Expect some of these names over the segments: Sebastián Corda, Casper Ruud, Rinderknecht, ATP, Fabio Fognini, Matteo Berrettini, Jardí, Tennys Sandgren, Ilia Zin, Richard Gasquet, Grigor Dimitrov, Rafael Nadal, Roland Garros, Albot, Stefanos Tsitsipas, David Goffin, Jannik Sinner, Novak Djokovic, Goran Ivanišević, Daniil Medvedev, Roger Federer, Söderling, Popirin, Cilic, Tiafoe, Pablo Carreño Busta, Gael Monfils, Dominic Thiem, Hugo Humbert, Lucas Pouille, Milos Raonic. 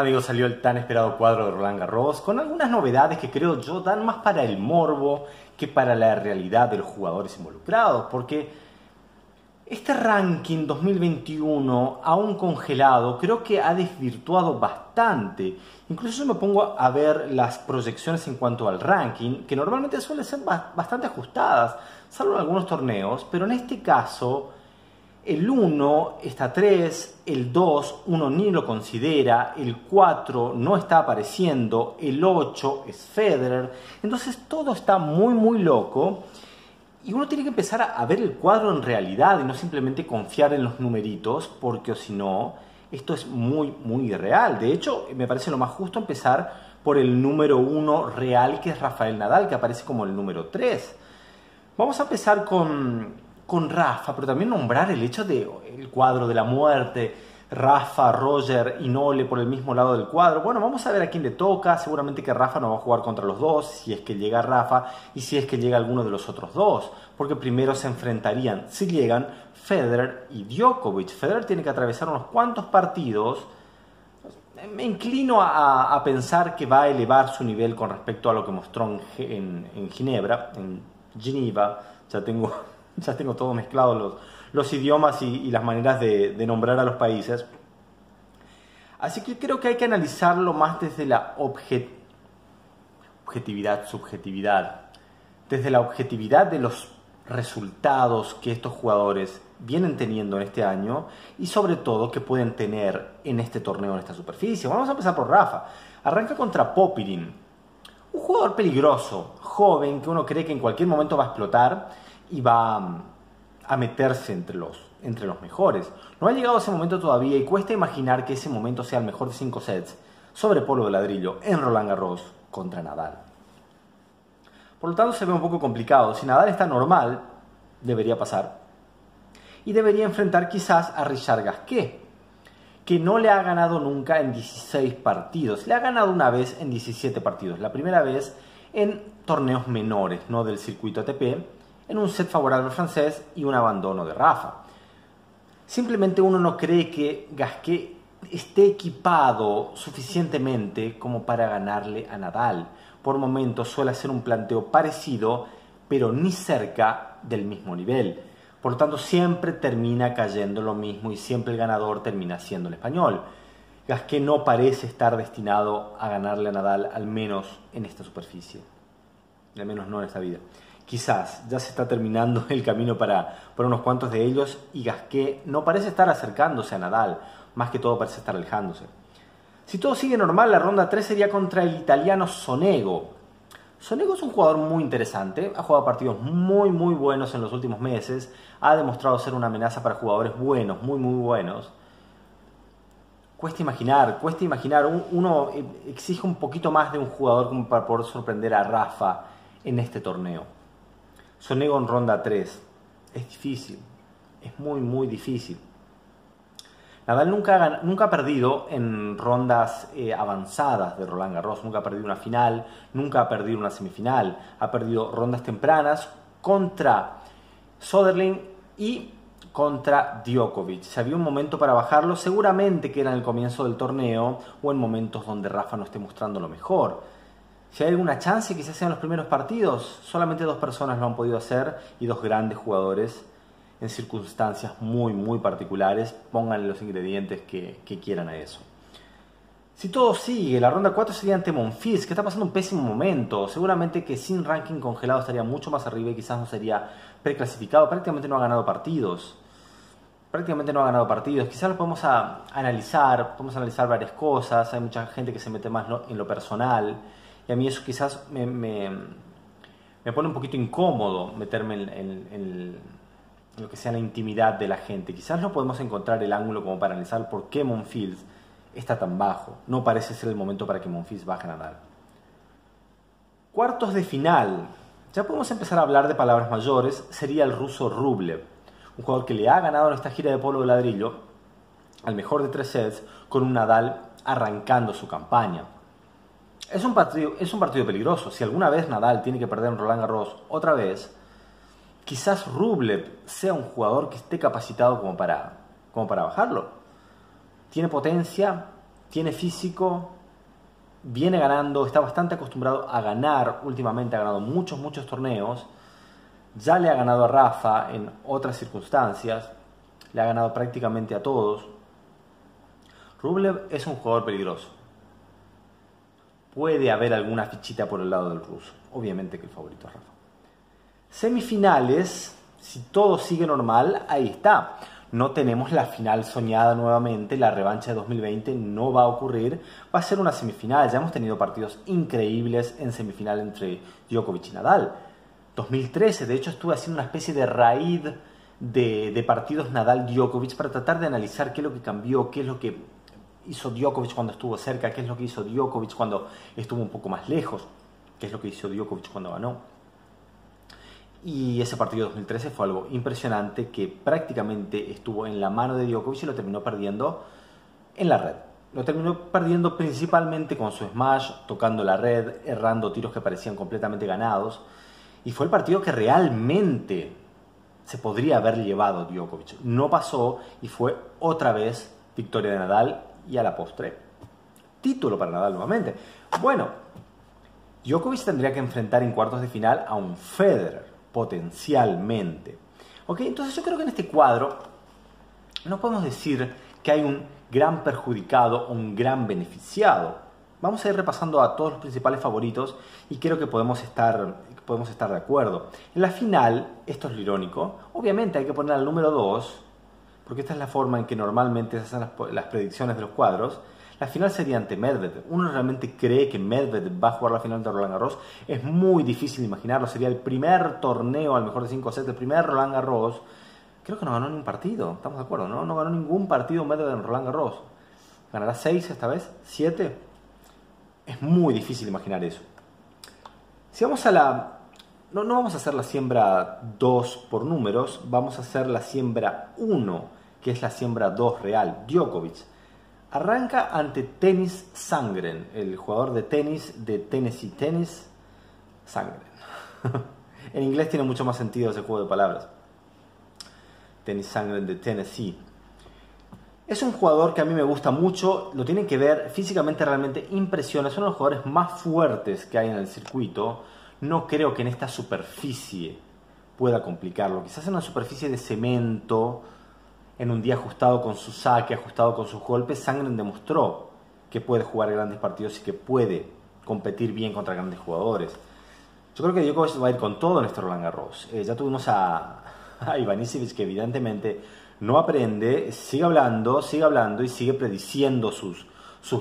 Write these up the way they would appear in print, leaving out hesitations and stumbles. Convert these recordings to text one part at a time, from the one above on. Amigos, salió el tan esperado cuadro de Roland Garros con algunas novedades que creo yo dan más para el morbo que para la realidad de los jugadores involucrados, porque este ranking 2021 aún congelado creo que ha desvirtuado bastante. Incluso yo me pongo a ver las proyecciones en cuanto al ranking, que normalmente suelen ser bastante ajustadas, salvo en algunos torneos, pero en este caso el 1 está a 3, el 2 uno ni lo considera, el 4 no está apareciendo, el 8 es Federer. Entonces todo está muy loco y uno tiene que empezar a ver el cuadro en realidad y no simplemente confiar en los numeritos, porque si no, esto es muy irreal. De hecho, me parece lo más justo empezar por el número 1 real, que es Rafael Nadal, que aparece como el número 3. Vamos a empezar con Rafa, pero también nombrar el hecho del cuadro de la muerte. Rafa, Roger y Nole por el mismo lado del cuadro. Bueno, vamos a ver a quién le toca. Seguramente que Rafa no va a jugar contra los dos, si es que llega Rafa y si es que llega alguno de los otros dos, porque primero se enfrentarían, si llegan, Federer y Djokovic. Federer tiene que atravesar unos cuantos partidos. Me inclino a pensar que va a elevar su nivel con respecto a lo que mostró en Ginebra, en Geneva. Ya tengo todo mezclado los idiomas y las maneras de nombrar a los países. Así que creo que hay que analizarlo más desde la subjetividad. Desde la objetividad de los resultados que estos jugadores vienen teniendo en este año y sobre todo que pueden tener en este torneo, en esta superficie. Vamos a empezar por Rafa. Arranca contra Popirin. Un jugador peligroso, joven, que uno cree que en cualquier momento va a explotar y va a meterse entre los mejores. No ha llegado ese momento todavía y cuesta imaginar que ese momento sea el mejor de 5 sets sobre polvo de ladrillo en Roland Garros contra Nadal. Por lo tanto se ve un poco complicado. Si Nadal está normal, debería pasar. Y debería enfrentar quizás a Richard Gasquet, que no le ha ganado nunca en 16 partidos. Le ha ganado una vez en 17 partidos. La primera vez en torneos menores, no del circuito ATP, en un set favorable francés y un abandono de Rafa. Simplemente uno no cree que Gasquet esté equipado suficientemente como para ganarle a Nadal. Por momentos suele hacer un planteo parecido, pero ni cerca del mismo nivel. Por lo tanto, siempre termina cayendo lo mismo y siempre el ganador termina siendo el español. Gasquet no parece estar destinado a ganarle a Nadal, al menos en esta superficie. Al menos no en esta vida. Quizás ya se está terminando el camino para unos cuantos de ellos y Gasquet no parece estar acercándose a Nadal, más que todo parece estar alejándose. Si todo sigue normal, la ronda 3 sería contra el italiano Sonego. Sonego es un jugador muy interesante, ha jugado partidos muy buenos en los últimos meses, ha demostrado ser una amenaza para jugadores buenos, muy buenos. Cuesta imaginar, uno exige un poquito más de un jugador como para poder sorprender a Rafa en este torneo. Sonego en ronda 3. Es difícil. Es muy difícil. Nadal nunca ha perdido en rondas avanzadas de Roland Garros. Nunca ha perdido una final. Nunca ha perdido una semifinal. Ha perdido rondas tempranas contra Söderling y contra Djokovic. Si había un momento para bajarlo, seguramente que era en el comienzo del torneo o en momentos donde Rafa no esté mostrando lo mejor. Si hay alguna chance, quizás sean los primeros partidos. Solamente dos personas lo han podido hacer y dos grandes jugadores en circunstancias muy particulares. Pónganle los ingredientes que quieran a eso. Si todo sigue, la ronda 4 sería ante Monfils, que está pasando un pésimo momento. Seguramente que sin ranking congelado estaría mucho más arriba y quizás no sería preclasificado. Prácticamente no ha ganado partidos. Quizás lo podemos analizar. Podemos analizar varias cosas. Hay mucha gente que se mete más en lo personal. Y a mí eso quizás me pone un poquito incómodo meterme en lo que sea la intimidad de la gente. Quizás no podemos encontrar el ángulo como para analizar por qué Monfils está tan bajo. No parece ser el momento para que Monfils baje a Nadal. Cuartos de final. Ya podemos empezar a hablar de palabras mayores. Sería el ruso Rublev, un jugador que le ha ganado en esta gira de polvo de ladrillo al mejor de 3 sets con un Nadal arrancando su campaña. Es un partido peligroso. Si alguna vez Nadal tiene que perder en Roland Garros otra vez, quizás Rublev sea un jugador que esté capacitado como para bajarlo. Tiene potencia, tiene físico, viene ganando, está bastante acostumbrado a ganar últimamente, ha ganado muchos torneos, ya le ha ganado a Rafa en otras circunstancias, le ha ganado prácticamente a todos. Rublev es un jugador peligroso. Puede haber alguna fichita por el lado del ruso. Obviamente que el favorito es Rafa. Semifinales, si todo sigue normal, ahí está. No tenemos la final soñada nuevamente, la revancha de 2020 no va a ocurrir. Va a ser una semifinal, ya hemos tenido partidos increíbles en semifinal entre Djokovic y Nadal. 2013, de hecho estuve haciendo una especie de raid de partidos Nadal-Djokovic para tratar de analizar qué es lo que cambió, qué es lo que hizo Djokovic cuando estuvo cerca, qué es lo que hizo Djokovic cuando estuvo un poco más lejos, qué es lo que hizo Djokovic cuando ganó. Y ese partido de 2013 fue algo impresionante que prácticamente estuvo en la mano de Djokovic y lo terminó perdiendo en la red. Lo terminó perdiendo principalmente con su smash, tocando la red, errando tiros que parecían completamente ganados. Y fue el partido que realmente se podría haber llevado Djokovic. No pasó y fue otra vez victoria de Nadal y a la postre título para Nadal nuevamente. Bueno, Djokovic tendría que enfrentar en cuartos de final a un Federer. Potencialmente. Ok, entonces yo creo que en este cuadro no podemos decir que hay un gran perjudicado o un gran beneficiado. Vamos a ir repasando a todos los principales favoritos y creo que podemos estar de acuerdo. En la final, esto es lo irónico, obviamente hay que poner al número 2, porque esta es la forma en que normalmente se hacen las predicciones de los cuadros. La final sería ante Medvedev. Uno realmente cree que Medvedev va a jugar la final de Roland Garros. Es muy difícil imaginarlo. Sería el primer torneo, al mejor de 5 sets, el primer Roland Garros. Creo que no ganó ningún partido. Estamos de acuerdo, ¿no? No ganó ningún partido Medvedev en Roland Garros. ¿Ganará 6 esta vez? ¿7? Es muy difícil imaginar eso. Si vamos a la... No vamos a hacer la siembra 2 por números. Vamos a hacer la siembra 1, que es la siembra 2 real. Djokovic. Arranca ante Tennys Sandgren, el jugador de tenis de Tennessee. Tennys Sandgren. En inglés tiene mucho más sentido ese juego de palabras. Tennys Sandgren de Tennessee. Es un jugador que a mí me gusta mucho, lo tienen que ver, físicamente realmente impresiona. Es uno de los jugadores más fuertes que hay en el circuito. No creo que en esta superficie pueda complicarlo. Quizás en una superficie de cemento, en un día ajustado con su saque, ajustado con sus golpes, Sandgren demostró que puede jugar grandes partidos y que puede competir bien contra grandes jugadores. Yo creo que Djokovic va a ir con todo en este Roland Garros. Ya tuvimos a Ivanišević, que evidentemente no aprende, sigue hablando y sigue prediciendo sus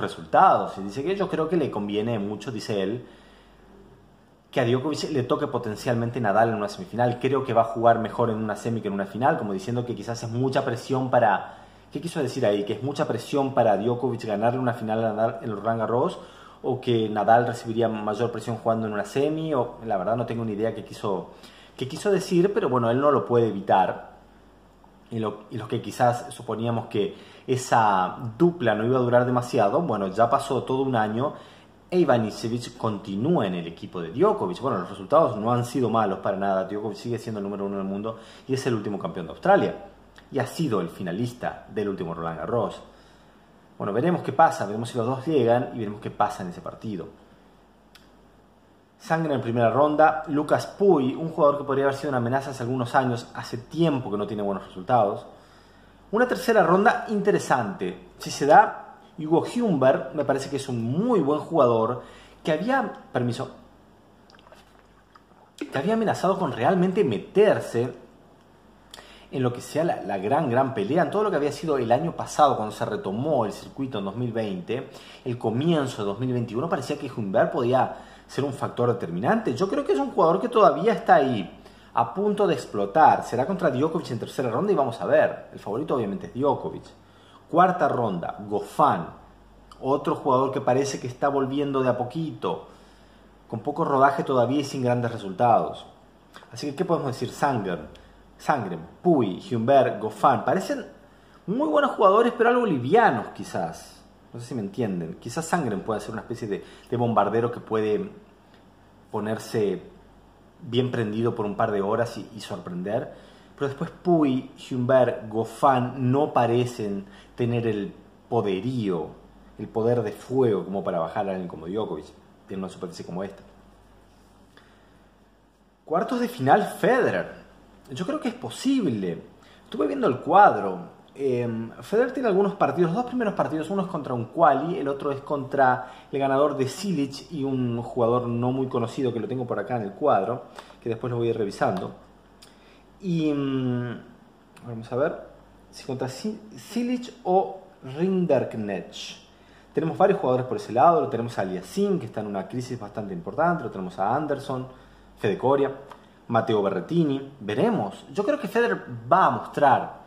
resultados. Y dice que yo creo que le conviene mucho, dice él, que a Djokovic le toque potencialmente Nadal en una semifinal. Creo que va a jugar mejor en una semi que en una final, como diciendo que quizás es mucha presión para... ¿Qué quiso decir ahí? ¿Que es mucha presión para Djokovic ganarle una final a Nadal en Roland Garros? ¿O que Nadal recibiría mayor presión jugando en una semi? O, la verdad no tengo ni idea qué quiso decir, pero bueno, él no lo puede evitar. Y los que quizás suponíamos que esa dupla no iba a durar demasiado, bueno, ya pasó todo un año. Ivanišević continúa en el equipo de Djokovic. Bueno, los resultados no han sido malos para nada. Djokovic sigue siendo el número 1 del mundo y es el último campeón de Australia. Y ha sido el finalista del último Roland Garros. Bueno, veremos qué pasa. Veremos si los dos llegan y veremos qué pasa en ese partido. Sangre en primera ronda. Lucas Pouille, un jugador que podría haber sido una amenaza hace algunos años. Hace tiempo que no tiene buenos resultados. Una tercera ronda interesante. Si se da... Hugo Humbert me parece que es un muy buen jugador que había amenazado con realmente meterse en lo que sea la gran pelea, en todo lo que había sido el año pasado cuando se retomó el circuito en 2020, el comienzo de 2021 parecía que Humbert podía ser un factor determinante. Yo creo que es un jugador que todavía está ahí, a punto de explotar. Será contra Djokovic en tercera ronda y vamos a ver. El favorito obviamente es Djokovic. Cuarta ronda, Goffin, otro jugador que parece que está volviendo de a poquito, con poco rodaje todavía y sin grandes resultados. Así que, ¿qué podemos decir? Sandgren, Pouille, Humbert, Goffin, parecen muy buenos jugadores, pero algo livianos quizás. No sé si me entienden. Quizás Sandgren puede ser una especie de bombardero que puede ponerse bien prendido por un par de horas y sorprender. Pero después Pouille, Humbert, Goffin no parecen tener el poderío el poder de fuego como para bajar a alguien como Djokovic en una superficie como esta. Cuartos de final, Federer. Yo creo que es posible. Estuve viendo el cuadro. Federer tiene algunos partidos, los dos primeros partidos, uno es contra un quali, el otro es contra el ganador de Cilic y un jugador no muy conocido que lo tengo por acá en el cuadro, que después lo voy a ir revisando. Y vamos a ver si contra Cilic o Rinderknecht. Tenemos varios jugadores por ese lado, lo tenemos a Ilia Zin, que está en una crisis bastante importante, lo tenemos a Anderson, Fede Coria, Matteo Berrettini. Veremos, yo creo que Federer va a mostrar.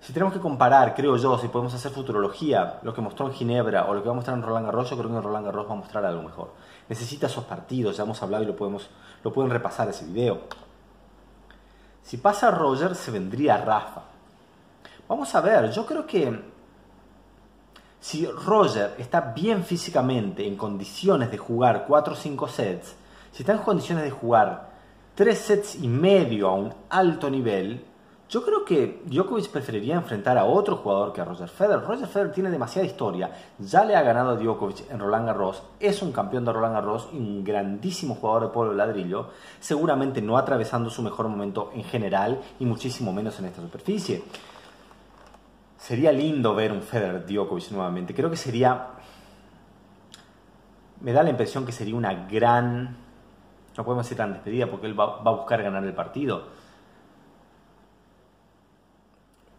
Si tenemos que comparar, creo yo, si podemos hacer futurología, lo que mostró en Ginebra o lo que va a mostrar en Roland Garros, yo creo que en Roland Garros va a mostrar algo mejor. Necesita esos partidos, ya hemos hablado y lo pueden repasar ese video. Si pasa Roger, se vendría Rafa. Vamos a ver, yo creo que si Roger está bien físicamente, en condiciones de jugar 4 o 5 sets, si está en condiciones de jugar 3 sets y medio a un alto nivel, yo creo que Djokovic preferiría enfrentar a otro jugador que a Roger Federer. Roger Federer tiene demasiada historia. Ya le ha ganado a Djokovic en Roland Garros. Es un campeón de Roland Garros y un grandísimo jugador de polvo de ladrillo. Seguramente no atravesando su mejor momento en general y muchísimo menos en esta superficie. Sería lindo ver un Federer-Djokovic nuevamente. Creo que sería... Me da la impresión que sería una gran... No podemos decir tan despedida porque él va a buscar ganar el partido.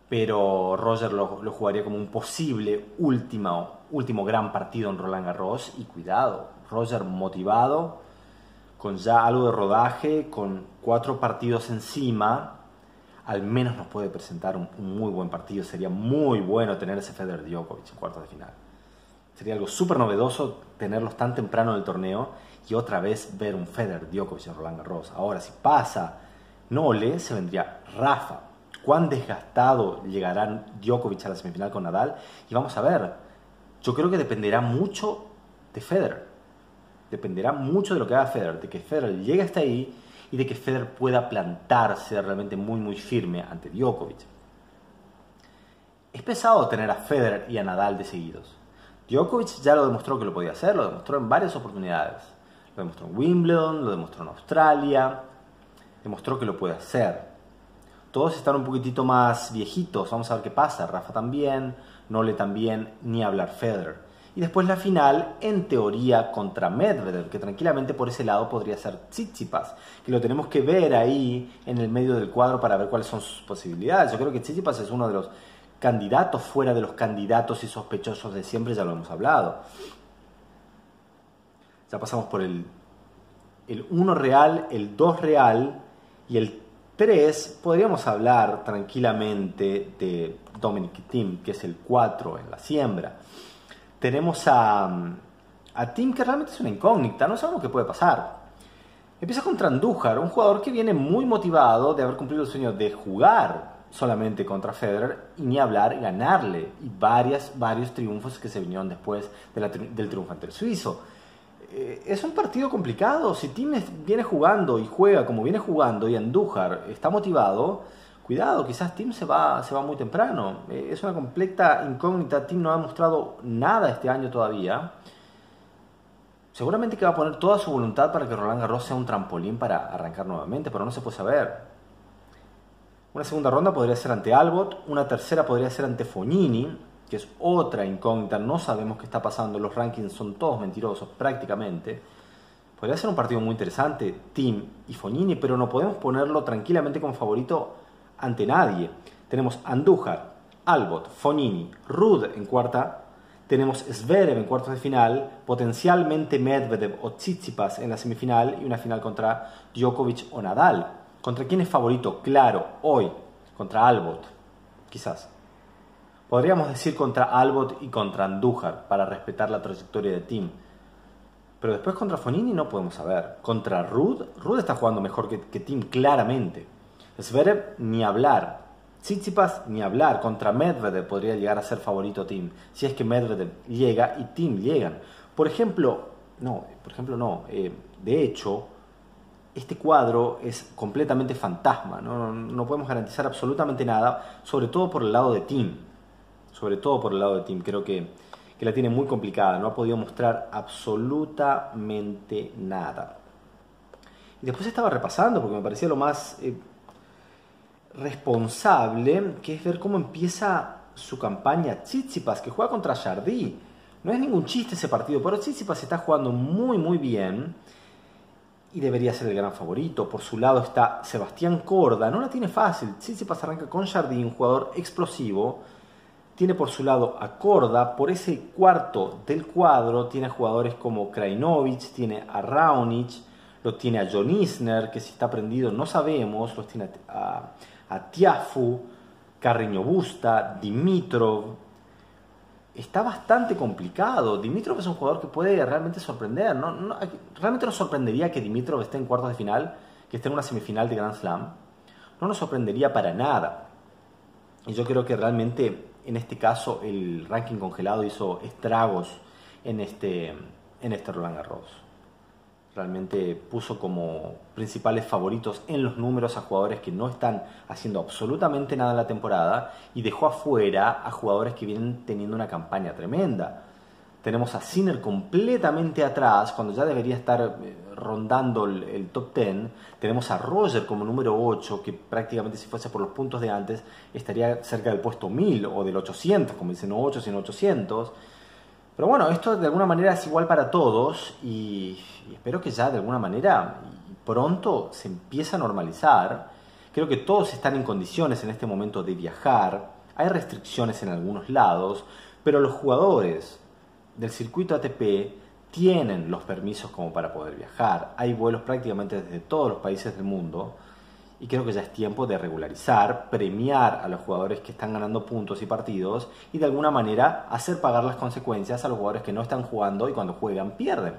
Pero Roger lo jugaría como un posible último gran partido en Roland Garros. Y cuidado, Roger motivado, con ya algo de rodaje, con 4 partidos encima, al menos nos puede presentar un muy buen partido. Sería muy bueno tener ese Federer Djokovic en cuartos de final. Sería algo súper novedoso tenerlos tan temprano en el torneo y otra vez ver un Federer Djokovic en Roland Garros. Ahora, si pasa Nole, se vendría Rafa. Cuán desgastado llegará Djokovic a la semifinal con Nadal. Y vamos a ver, yo creo que dependerá mucho de Federer. Dependerá mucho de lo que haga Federer, de que Federer llegue hasta ahí y de que Federer pueda plantarse realmente muy muy firme ante Djokovic. Es pesado tener a Federer y a Nadal de seguidos. Djokovic ya lo demostró que lo podía hacer, lo demostró en varias oportunidades. Lo demostró en Wimbledon, lo demostró en Australia, demostró que lo puede hacer. Todos están un poquitito más viejitos, vamos a ver qué pasa. Rafa también, Nole también, ni hablar Federer. Y después la final, en teoría, contra Medvedev, que tranquilamente por ese lado podría ser Tsitsipas, que lo tenemos que ver ahí en el medio del cuadro para ver cuáles son sus posibilidades. Yo creo que Tsitsipas es uno de los candidatos fuera de los candidatos y sospechosos de siempre, ya lo hemos hablado. Ya pasamos por el 1 real, el 2 real y el 3, podríamos hablar tranquilamente de Dominic Thiem, que es el 4 en la siembra. Tenemos a Thiem, que realmente es una incógnita, no sabemos qué puede pasar. Empieza contra Andújar, un jugador que viene muy motivado de haber cumplido el sueño de jugar solamente contra Federer y ni hablar ganarle. Y varios triunfos que se vinieron después de del triunfo ante el suizo. Es un partido complicado. Si Thiem viene jugando y juega como viene jugando y Andújar está motivado, cuidado, quizás Thiem se va muy temprano. Es una completa incógnita. Thiem no ha mostrado nada este año todavía. Seguramente que va a poner toda su voluntad para que Roland Garros sea un trampolín para arrancar nuevamente, pero no se puede saber. Una segunda ronda podría ser ante Albot, una tercera podría ser ante Fognini, que es otra incógnita, no sabemos qué está pasando, los rankings son todos mentirosos prácticamente. Podría ser un partido muy interesante, Thiem y Fognini, pero no podemos ponerlo tranquilamente como favorito ante nadie. Tenemos Andújar, Albot, Fognini, Ruud en cuarta, tenemos Zverev en cuartos de final, potencialmente Medvedev o Tsitsipas en la semifinal y una final contra Djokovic o Nadal. ¿Contra quién es favorito? Claro, hoy, contra Albot, quizás. Podríamos decir contra Albot y contra Andújar para respetar la trayectoria de Thiem. Pero después contra Fognini no podemos saber. Contra Ruud está jugando mejor que Thiem claramente. Zverev ni hablar. Tsitsipas ni hablar. Contra Medvedev podría llegar a ser favorito Thiem. Si es que Medvedev llega y Thiem llegan. De hecho, este cuadro es completamente fantasma. No podemos garantizar absolutamente nada, sobre todo por el lado de Thiem. Creo que que la tiene muy complicada, no ha podido mostrar absolutamente nada. Y después estaba repasando, porque me parecía lo más responsable, que es ver cómo empieza su campaña Tsitsipas, que juega contra Jardí. No es ningún chiste ese partido, pero Tsitsipas está jugando muy muy bien y debería ser el gran favorito. Por su lado está Sebastián Corda, no la tiene fácil. Tsitsipas arranca con Jardí, un jugador explosivo. Tiene por su lado a Corda, por ese cuarto del cuadro tiene a jugadores como Krajnovic, tiene a Raonic, lo tiene a John Isner, que si está prendido no sabemos, los tiene a Tiafoe, Carreño Busta, Dimitrov. Está bastante complicado. Dimitrov es un jugador que puede realmente sorprender. Realmente nos sorprendería que Dimitrov esté en cuartos de final, que esté en una semifinal de Grand Slam. No nos sorprendería para nada. Y yo creo que realmente en este caso el ranking congelado hizo estragos en este Roland Garros. Realmente puso como principales favoritos en los números a jugadores que no están haciendo absolutamente nada en la temporada y dejó afuera a jugadores que vienen teniendo una campaña tremenda. Tenemos a Sinner completamente atrás, cuando ya debería estar rondando el top 10. Tenemos a Roger como número 8, que prácticamente si fuese por los puntos de antes estaría cerca del puesto 1000 o del 800, como dicen, no 8 sino 800. Pero bueno, esto de alguna manera es igual para todos y espero que ya de alguna manera pronto se empiece a normalizar. Creo que todos están en condiciones en este momento de viajar. Hay restricciones en algunos lados, pero los jugadores del circuito ATP tienen los permisos como para poder viajar. Hay vuelos prácticamente desde todos los países del mundo y creo que ya es tiempo de regularizar, premiar a los jugadores que están ganando puntos y partidos y de alguna manera hacer pagar las consecuencias a los jugadores que no están jugando y cuando juegan pierden.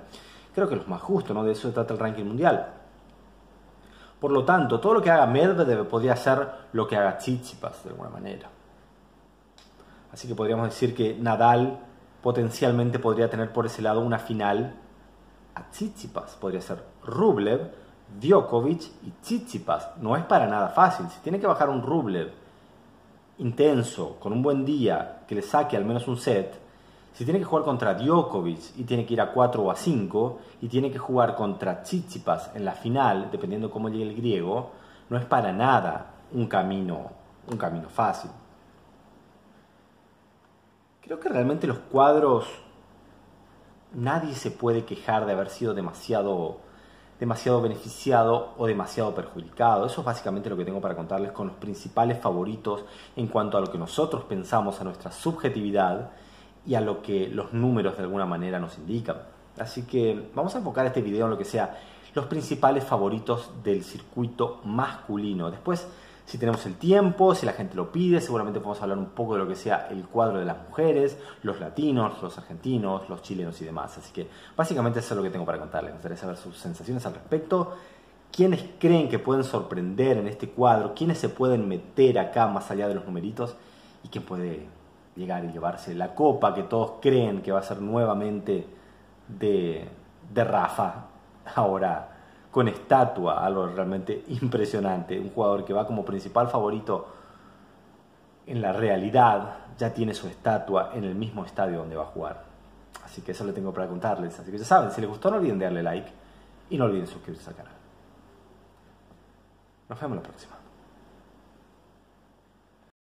Creo que es lo más justo, ¿no? De eso se trata el ranking mundial. Por lo tanto, todo lo que haga Medvedev podría ser lo que haga Tsitsipas de alguna manera. Así que podríamos decir que Nadal potencialmente podría tener por ese lado una final a Tsitsipas. Podría ser Rublev, Djokovic y Tsitsipas. No es para nada fácil. Si tiene que bajar un Rublev intenso, con un buen día, que le saque al menos un set, si tiene que jugar contra Djokovic y tiene que ir a 4 o a 5, y tiene que jugar contra Tsitsipas en la final, dependiendo cómo llegue el griego, no es para nada un camino fácil. Creo que realmente los cuadros, nadie se puede quejar de haber sido demasiado beneficiado o demasiado perjudicado. Eso es básicamente lo que tengo para contarles con los principales favoritos en cuanto a lo que nosotros pensamos, a nuestra subjetividad y a lo que los números de alguna manera nos indican. Así que vamos a enfocar este video en lo que sea los principales favoritos del circuito masculino. Después, si tenemos el tiempo, si la gente lo pide, seguramente podemos hablar un poco de lo que sea el cuadro de las mujeres, los latinos, los argentinos, los chilenos y demás. Así que básicamente eso es lo que tengo para contarles. Me gustaría saber sus sensaciones al respecto. ¿Quiénes creen que pueden sorprender en este cuadro? ¿Quiénes se pueden meter acá más allá de los numeritos? ¿Y quién puede llegar y llevarse la copa que todos creen que va a ser nuevamente de Rafa ahora? Con estatua, algo realmente impresionante. Un jugador que va como principal favorito en la realidad ya tiene su estatua en el mismo estadio donde va a jugar. Así que eso le tengo para contarles. Así que ya saben, si les gustó no olviden darle like y no olviden suscribirse al canal. Nos vemos la próxima.